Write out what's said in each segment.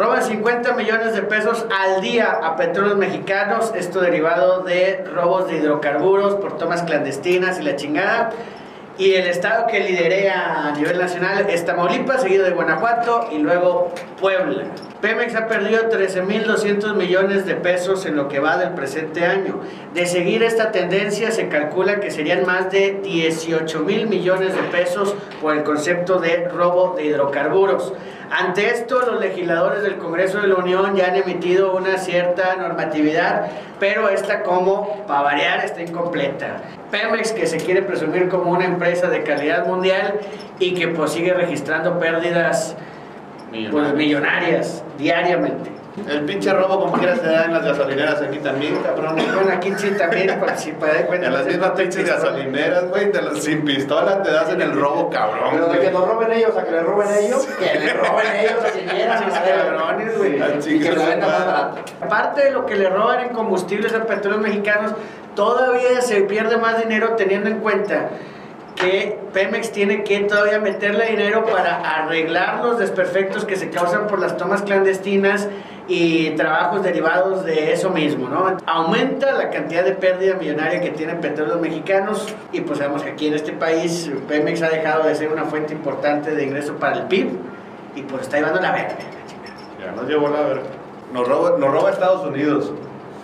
Roban 50 millones de pesos al día a Petróleos Mexicanos, esto derivado de robos de hidrocarburos por tomas clandestinas y la chingada. Y el estado que lidera a nivel nacional es Tamaulipas, seguido de Guanajuato y luego Puebla. Pemex ha perdido 13.200 millones de pesos en lo que va del presente año. De seguir esta tendencia, se calcula que serían más de 18.000 millones de pesos por el concepto de robo de hidrocarburos. Ante esto, los legisladores del Congreso de la Unión ya han emitido una cierta normatividad, pero esta, como para variar, está incompleta. Pemex, que se quiere presumir como una empresa de calidad mundial y que pues sigue registrando pérdidas millonarias, diariamente. El pinche robo como quiera se da en las gasolineras aquí también, cabrón. Bueno, aquí sí también participa, de cuenta. En las mismas pinches gasolineras, güey, sin pistola te das en el robo, cabrón. Pero de que nos roben ellos a que le roben ellos, sí. Que le roben ellos a señoras, cabrones, güey. Y que lo vendan más barato. Aparte de lo que le roban en combustibles a Petróleos Mexicanos, todavía se pierde más dinero teniendo en cuenta que Pemex tiene que todavía meterle dinero para arreglar los desperfectos que se causan por las tomas clandestinas y trabajos derivados de eso mismo, ¿no? Aumenta la cantidad de pérdida millonaria que tienen Petróleos Mexicanos y pues sabemos que aquí en este país Pemex ha dejado de ser una fuente importante de ingreso para el PIB y pues está llevando la verga. Ya nos llevó la verga. Nos roba Estados Unidos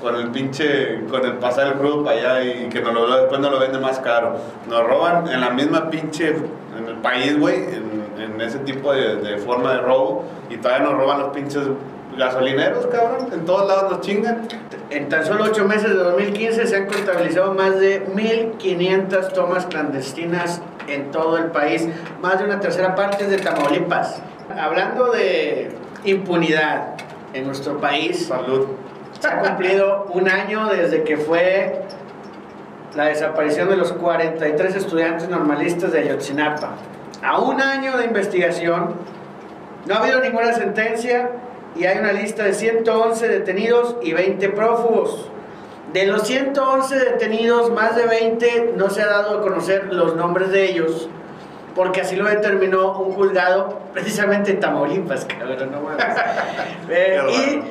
con el pinche, con el pasar el crudo para allá y que nos lo, después nos lo vende más caro. Nos roban en la misma pinche, en el país, güey, en ese tipo de forma de robo, y todavía nos roban los pinches gasolineros, cabrón, en todos lados nos chingan. En tan solo 8 meses de 2015 se han contabilizado más de 1.500 tomas clandestinas en todo el país, más de una tercera parte es de Tamaulipas. Hablando de impunidad en nuestro país, salud. Se ha cumplido un año desde que fue la desaparición de los 43 estudiantes normalistas de Ayotzinapa. A un año de investigación, no ha habido ninguna sentencia y hay una lista de 111 detenidos y 20 prófugos. De los 111 detenidos, más de 20 no se ha dado a conocer los nombres de ellos, porque así lo determinó un juzgado precisamente en Tamaulipas, cabrón, no mames.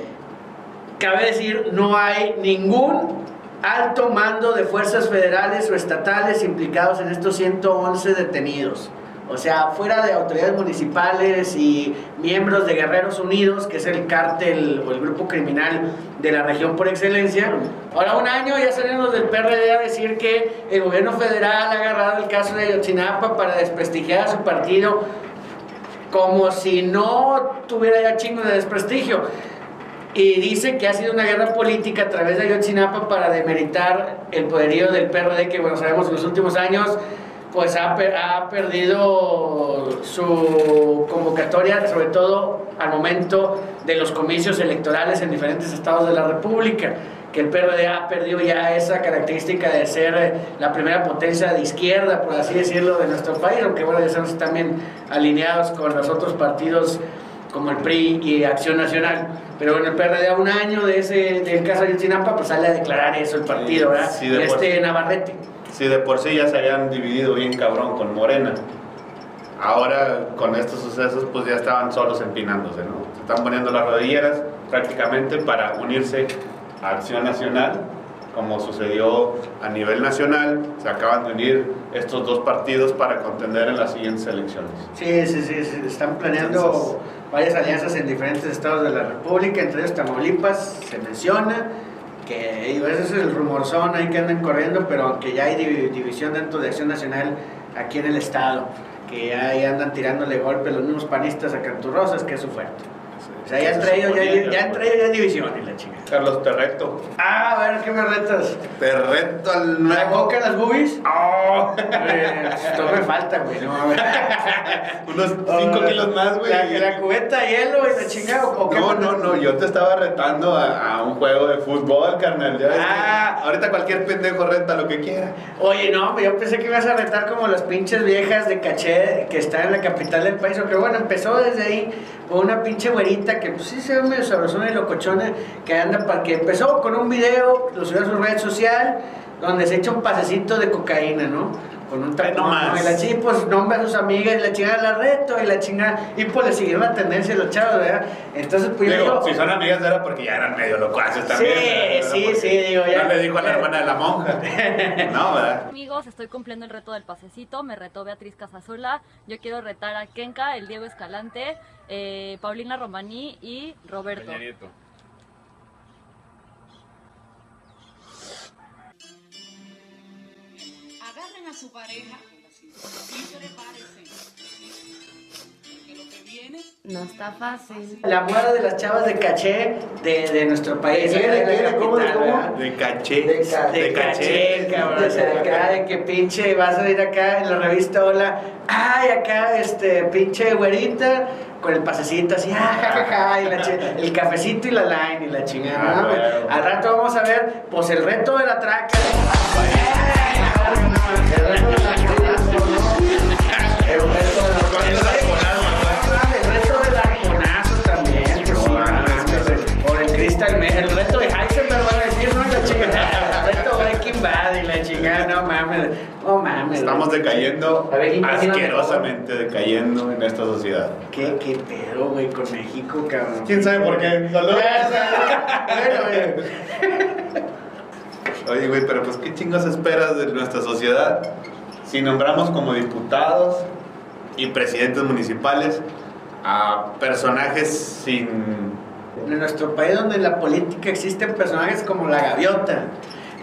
Cabe decir, no hay ningún alto mando de fuerzas federales o estatales implicados en estos 111 detenidos. O sea, fuera de autoridades municipales y miembros de Guerreros Unidos, que es el cártel o el grupo criminal de la región por excelencia. Ahora un año ya salen los del PRD a decir que el gobierno federal ha agarrado el caso de Ayotzinapa para desprestigiar a su partido, como si no tuviera ya chingo de desprestigio. Y dice que ha sido una guerra política a través de Ayotzinapa para demeritar el poderío del PRD, que bueno, sabemos en los últimos años pues ha perdido su convocatoria, sobre todo al momento de los comicios electorales en diferentes estados de la República, que el PRD ha perdido ya esa característica de ser la primera potencia de izquierda, por así decirlo, de nuestro país, aunque bueno, ya estamos también alineados con los otros partidos como el PRI y Acción Nacional. Pero bueno, el PRD a un año del caso de Ayotzinapa, pues sale a declarar eso el partido, ¿verdad? Sí, de Navarrete. Sí, de por sí ya se habían dividido bien cabrón con Morena. Ahora, con estos sucesos, pues ya estaban solos empinándose, ¿no? Se están poniendo las rodilleras prácticamente para unirse a Acción Nacional, como sucedió a nivel nacional. Se acaban de unir estos dos partidos para contender en las siguientes elecciones. Sí, están planeando varias alianzas en diferentes estados de la República, entre ellos Tamaulipas, se menciona, que ese es el rumorzón ahí que andan corriendo, pero aunque ya hay división dentro de Acción Nacional aquí en el estado, que ya ahí andan tirándole golpe los mismos panistas a Canturrosas, que es su fuerte. O sea, ya entre ellos ya hay divisiones, la chica. Carlos, te reto. A ver, ¿qué me retas? Te reto al nuevo. ¿La coca en las boobies? ¡Oh! Esto me falta, güey. No, unos 5 kilos más, güey. La cubeta de hielo, güey, la chica. No, yo te estaba retando a un juego de fútbol, carnal. Ya ves que ahorita cualquier pendejo renta lo que quiera. Oye, no, yo pensé que ibas a retar como las pinches viejas de caché que están en la capital del país. Pero bueno, empezó desde ahí con una pinche güerita que pues sí se ve medio sabrosona y locochona, que anda para que empezó con un video, lo subió a su red social, donde se echa un pasecito de cocaína, ¿no? con un tren nomás. Y la chingada, pues nombra a sus amigas y la chingada la reto y la chingada. Y pues le siguieron la tendencia los chavos, ¿verdad? Entonces, pues digo, yo digo, si son amigas era porque ya eran medio locuaces también. Sí, sí, digo, ya. No le dijo a la hermana de la monja. No, ¿verdad? Amigos, estoy cumpliendo el reto del pasecito. Me retó Beatriz Casazola. Yo quiero retar a Kenka, el Diego Escalante, Paulina Romaní y Roberto Pañarito. A su pareja y prepárense, porque lo que viene no está fácil. La moda de las chavas de caché de nuestro país. De caché. De caché, cabrón. O sea, de acá, de que pinche vas a ir acá en la revista Hola. Ay, acá, pinche güerita, con el pasecito así, jajaja, y el cafecito y la line y la chingada. ¿No? Bueno. Al rato vamos a ver, pues el reto de la traca. El reto de Heisenberg, van a decir, no, la chingada. El reto Breaking Bad y la chingada, no mames. No mames. Estamos decayendo, asquerosamente decayendo en esta sociedad. Qué pedo, güey, con México, cabrón. ¿Quién sabe por qué? Saludos. Oye, güey, pero pues qué chingos esperas de nuestra sociedad si nombramos como diputados y presidentes municipales a personajes sin... En nuestro país, donde en la política existen personajes como la gaviota,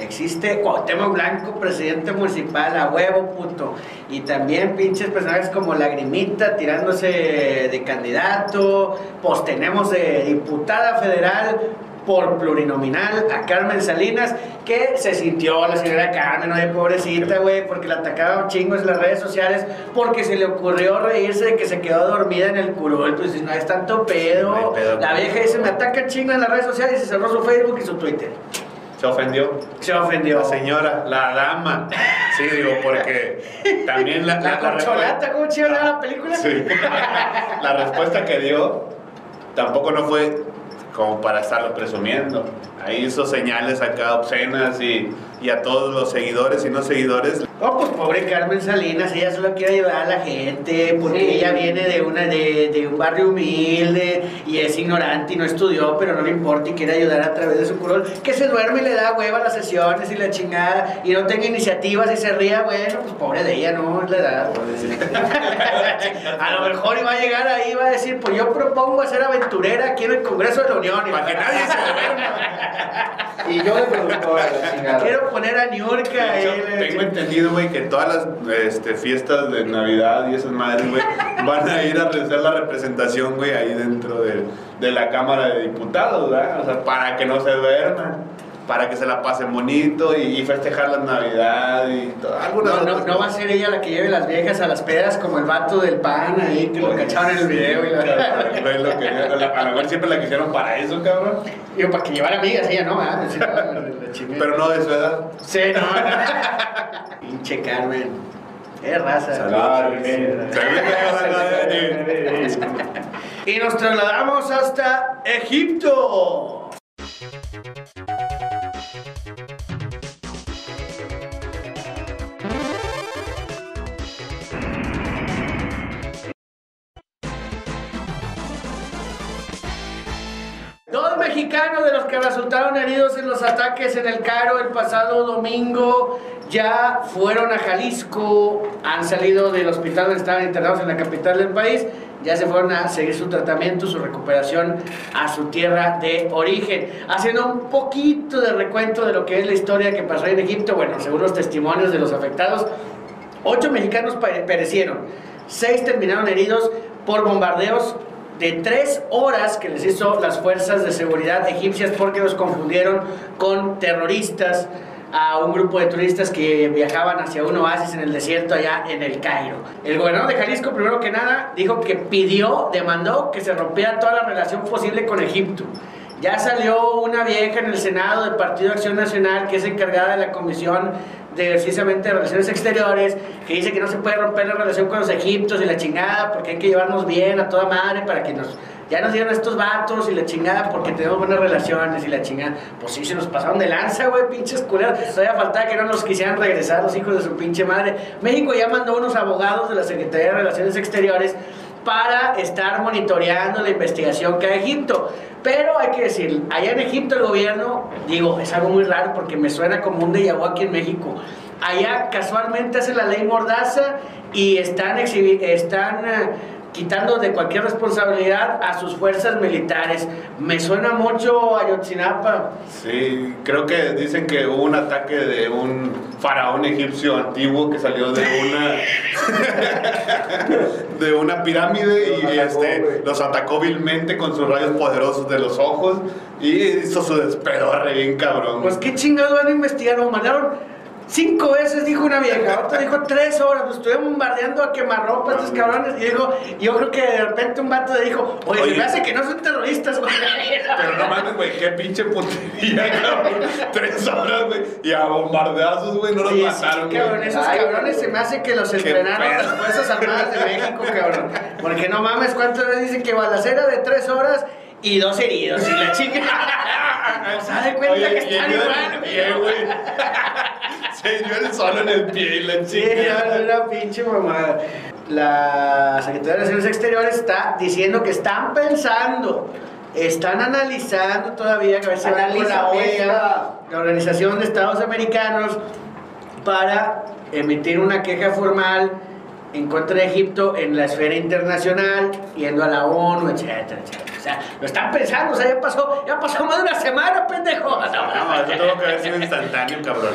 existe Cuauhtémoc Blanco, presidente municipal, a huevo, puto. Y también pinches personajes como Lagrimita, tirándose de candidato. Pues tenemos de diputada federal por plurinominal a Carmen Salinas, que se sintió la señora Carmen, oye, pobrecita, güey, porque la atacaban chingos en las redes sociales, porque se le ocurrió reírse de que se quedó dormida en el curul. Pues si no es tanto pedo, no hay pedo. La vieja dice, me ataca chingo en las redes sociales, y se cerró su Facebook y su Twitter. Se ofendió. Se ofendió. La señora, la dama. Sí, digo, porque también la corcholata, ¿cómo chido era la película? Sí. La respuesta que dio tampoco no fue como para estarlo presumiendo. Ahí hizo señales acá obscenas y a todos los seguidores y no seguidores. Oh, pues pobre Carmen Salinas, ella solo quiere ayudar a la gente, porque ella viene de un barrio humilde y es ignorante y no estudió, pero no le importa y quiere ayudar a través de su curul. Que se duerme y le da hueva a las sesiones y la chingada, y no tenga iniciativas y se ría, bueno, pues pobre de ella, no le da. A lo mejor iba a llegar ahí, va a decir, pues yo propongo hacer aventurera aquí en el Congreso de la Unión. Y para que nadie se duerma. Y yo le pregunto, quiero poner a Niurka. Tengo entendido, güey, que todas las fiestas de Navidad y esas madres, güey, van a ir a realizar la representación, güey, ahí dentro de la Cámara de Diputados, ¿verdad? O sea, para que no se duerman, para que se la pasen bonito y festejar la Navidad y todo. No va a ser ella la que lleve las viejas a las pedas como el vato del pan ahí que lo cacharon en el video. Y a lo mejor siempre la quisieron para eso, cabrón. Digo, para que llevara amigas, ella no, ¿verdad? Sí, pero no de su edad. Sí, no. Pinche Carmen. Es raza. Saludos. Y nos trasladamos hasta Egipto. Mexicanos de los que resultaron heridos en los ataques en el Cairo el pasado domingo ya fueron a Jalisco, han salido del hospital donde estaban internados en la capital del país, ya se fueron a seguir su tratamiento, su recuperación a su tierra de origen. Haciendo un poquito de recuento de lo que es la historia que pasó en Egipto, bueno, según los testimonios de los afectados, 8 mexicanos perecieron, 6 terminaron heridos por bombardeos de 3 horas que les hizo las fuerzas de seguridad egipcias porque los confundieron con terroristas a un grupo de turistas que viajaban hacia un oasis en el desierto allá en el Cairo. El gobernador de Jalisco, primero que nada, dijo que demandó que se rompiera toda la relación posible con Egipto. Ya salió una vieja en el Senado del Partido Acción Nacional que es encargada de la Comisión de precisamente de Relaciones Exteriores, que dice que no se puede romper la relación con los egipcios y la chingada, porque hay que llevarnos bien a toda madre para que nos ya nos dieron estos vatos y la chingada porque tenemos buenas relaciones y la chingada. Pues sí, se nos pasaron de lanza, güey, pinches culeros. Todavía faltaba que no nos quisieran regresar los hijos de su pinche madre. México ya mandó unos abogados de la Secretaría de Relaciones Exteriores para estar monitoreando la investigación que hay en Egipto. Pero hay que decir, allá en Egipto el gobierno, digo, es algo muy raro porque me suena como un déjà vu aquí en México. Allá casualmente hace la ley Mordaza y están quitando de cualquier responsabilidad a sus fuerzas militares. Me suena mucho a Ayotzinapa. Sí, creo que dicen que hubo un ataque de un faraón egipcio antiguo que salió de una de una pirámide y los atacó vilmente con sus rayos poderosos de los ojos y hizo su despedorre bien cabrón. Pues qué chingados van a investigar, lo mandaron 5 veces, dijo una vieja, otra dijo 3 horas, pues estuve bombardeando a quemarropa a estos cabrones, y dijo, yo creo que de repente un vato le dijo, oye, se me hace que no son terroristas, güey. Pero no mames, güey, qué pinche puntería, cabrón, 3 horas, güey, y a bombardazos, güey, no los mataron, güey. Sí, cabrón, esos cabrones se me hace que los entrenaron las Fuerzas Armadas de México, cabrón, porque no mames, ¿cuántas veces dicen que balacera de 3 horas y 2 heridos, y la chica no se da cuenta que están igual, güey? Se dio el solo en el pie y la chica. Sí, una pinche mamada. La Secretaría de Relaciones Exteriores está diciendo que están pensando, están analizando todavía, que a veces analiza la OEA, la Organización de Estados Americanos, para emitir una queja formal en contra de Egipto en la esfera internacional, yendo a la ONU, etcétera, etcétera. O sea, lo están pensando, o sea, ya pasó más de una semana, pendejo. No, yo tengo que haber sido instantáneo, cabrón.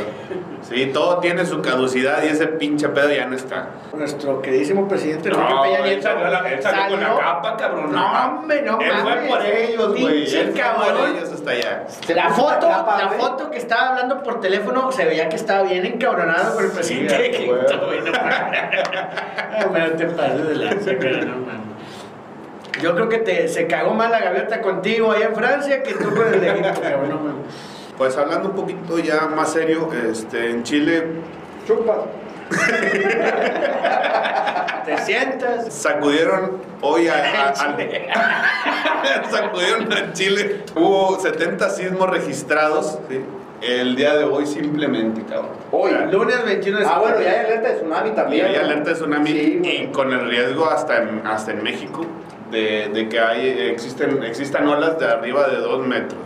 Sí, todo tiene su caducidad y ese pinche pedo ya no está. Nuestro queridísimo presidente Enrique Peña Nieto salió con la capa, cabrón. No, hombre, no mames. Él fue por ellos, güey. Él fue por ellos hasta allá. La foto que estaba hablando por teléfono, se veía que estaba bien encabronado por el presidente de Egipto, güey. Pero te pases de lanza, pero no mames. Yo creo que se cagó mal la gaviota contigo allá en Francia que tú con el de Egipto, cabrón, no mames. Pues hablando un poquito ya más serio, en Chile... ¡Chupa! ¿Te sientas? Sacudieron hoy sacudieron a Chile. Hubo 70 sismos registrados, ¿sí? El día de hoy simplemente, cabrón. Hoy, lunes 21 de septiembre. Bueno, ya hay alerta de tsunami también. Ya hay alerta de tsunami, sí, bueno. Y con el riesgo hasta en México de que existan olas de arriba de 2 metros.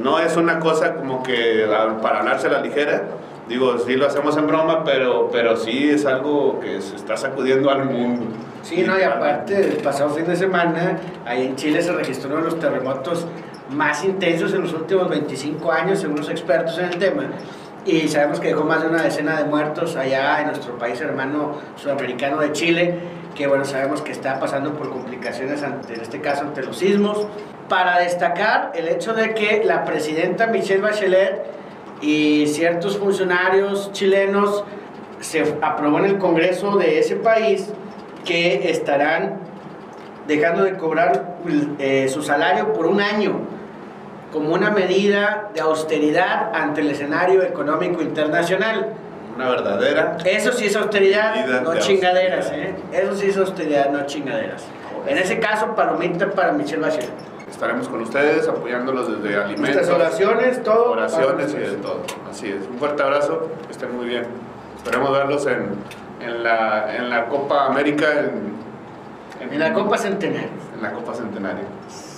No es una cosa como que para hablarse a la ligera, digo, sí lo hacemos en broma, pero sí es algo que se está sacudiendo al mundo. Sí, no, y aparte, el pasado fin de semana, ahí en Chile se registró uno de los terremotos más intensos en los últimos 25 años, según los expertos en el tema. Y sabemos que dejó más de una decena de muertos allá en nuestro país hermano sudamericano de Chile, que bueno, sabemos que está pasando por complicaciones, en este caso ante los sismos. Para destacar el hecho de que la presidenta Michelle Bachelet y ciertos funcionarios chilenos se aprobó en el Congreso de ese país que estarán dejando de cobrar su salario por 1 año como una medida de austeridad ante el escenario económico internacional. Una verdadera. Eso sí es austeridad, no chingaderas. Eso sí es austeridad, no chingaderas. En ese caso, palomita para Michelle Bachelet. Estaremos con ustedes, apoyándolos desde alimentos. Nuestras oraciones, todo. Oraciones y de todo. Así es. Un fuerte abrazo, que estén muy bien. Esperemos verlos en la Copa América. En la Copa Centenaria. En la Copa Centenaria.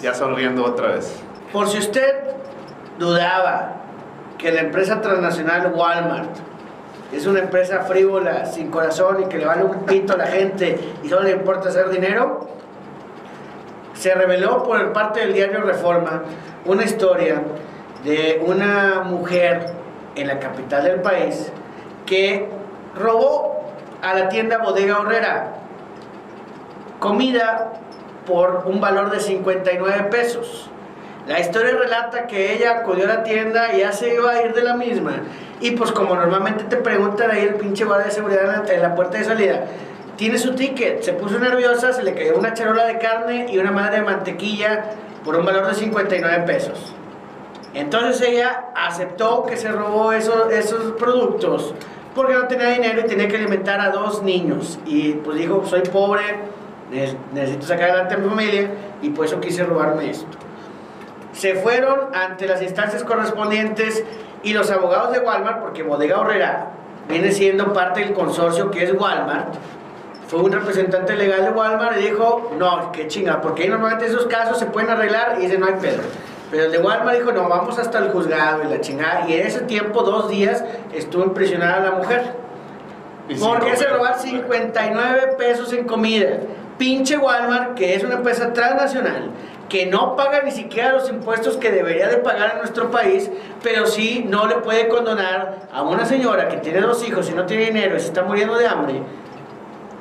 Ya sonriendo otra vez. Por si usted dudaba que la empresa transnacional Walmart es una empresa frívola, sin corazón y que le vale un pito a la gente y solo le importa hacer dinero, se reveló por parte del diario Reforma una historia de una mujer en la capital del país que robó a la tienda Bodega Aurrera comida por un valor de 59 pesos. La historia relata que ella acudió a la tienda y ya se iba a ir de la misma. Y pues como normalmente te preguntan ahí el pinche guardia de seguridad en la puerta de salida, tiene su ticket, se puso nerviosa, se le cayó una charola de carne y una madre de mantequilla por un valor de 59 pesos. Entonces ella aceptó que se robó esos productos porque no tenía dinero y tenía que alimentar a 2 niños. Y pues dijo, soy pobre, necesito sacar adelante a mi familia y por eso quise robarme esto. Se fueron ante las instancias correspondientes y los abogados de Walmart, porque Bodega Aurrera viene siendo parte del consorcio que es Walmart, fue un representante legal de Walmart y dijo, no, qué chinga, porque ahí normalmente esos casos se pueden arreglar y dicen, no hay pedo. Pero el de Walmart dijo, no, vamos hasta el juzgado y la chingada. Y en ese tiempo, 2 días, estuvo impresionada la mujer. Porque se robar 59 pesos en comida. Pinche Walmart, que es una empresa transnacional, que no paga ni siquiera los impuestos que debería de pagar en nuestro país, pero sí no le puede condonar a una señora que tiene 2 hijos y no tiene dinero y se está muriendo de hambre,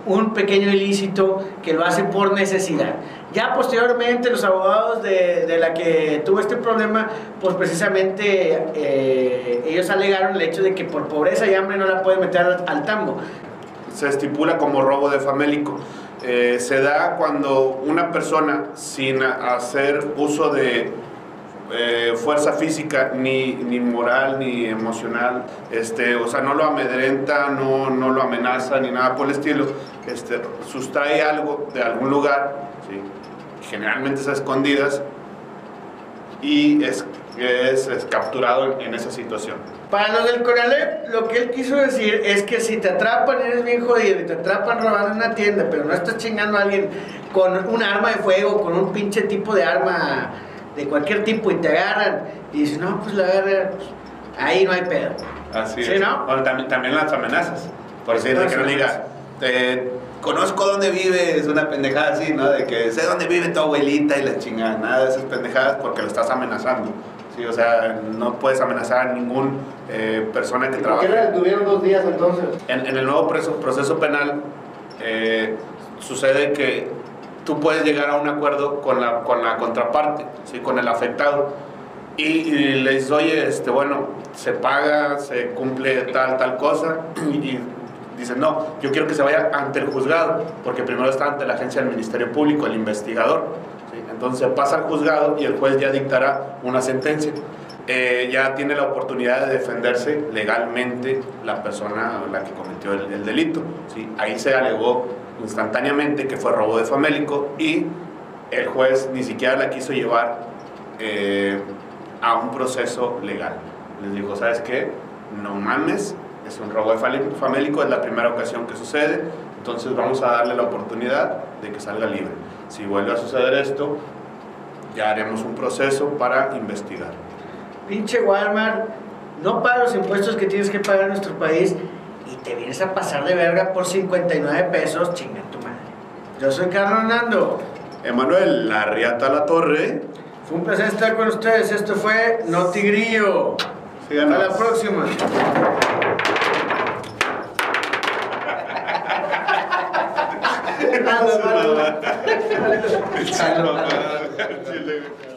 un pequeño ilícito que lo hace por necesidad. Ya posteriormente los abogados de la que tuvo este problema, pues precisamente ellos alegaron el hecho de que por pobreza y hambre no la pueden meter al tambo. Se estipula como robo de famélico. Se da cuando una persona sin hacer uso de fuerza física, ni moral, ni emocional, o sea, no lo amedrenta, no lo amenaza, ni nada por el estilo, sustrae algo de algún lugar, ¿sí? Generalmente es a escondidas, y es capturado en esa situación. Para los del Conalep, lo que él quiso decir es que si te atrapan eres bien jodido y te atrapan robando en una tienda, pero no estás chingando a alguien con un arma de fuego, con un pinche tipo de arma de cualquier tipo y te agarran y dices, no, pues la agarran, pues, ahí no hay pedo. Así ¿sí, es. ¿No? Bueno, también las amenazas, por decir, de que no diga, conozco dónde vives, una pendejada así, ¿no? De que sé dónde vive tu abuelita y la chingada, nada de esas pendejadas porque lo estás amenazando. Sí, o sea, no puedes amenazar a ningún persona que trabaje. ¿Por qué tuvieron 2 días entonces? En el nuevo proceso penal sucede que tú puedes llegar a un acuerdo con la contraparte, ¿sí? Con el afectado, y le dices, oye, bueno, se paga, se cumple tal cosa, y dicen, no, yo quiero que se vaya ante el juzgado, porque primero está ante la agencia del Ministerio Público, el investigador, ¿sí? Entonces pasa al juzgado y el juez ya dictará una sentencia. Ya tiene la oportunidad de defenderse legalmente la persona o la que cometió el delito, ¿sí? Ahí se alegó instantáneamente que fue robo de famélico y el juez ni siquiera la quiso llevar a un proceso legal. Les dijo, ¿sabes qué? No mames, es un robo de famélico, es la primera ocasión que sucede, entonces vamos a darle la oportunidad de que salga libre. Si vuelve a suceder esto, ya haremos un proceso para investigar. Pinche Walmart, no paga los impuestos que tienes que pagar en nuestro país y te vienes a pasar de verga por 59 pesos, chinga tu madre. Yo soy Carlos Hernando. Emanuel Arriata La Torre. Fue un placer estar con ustedes. Esto fue Notigrillo. Síganos. Hasta la próxima.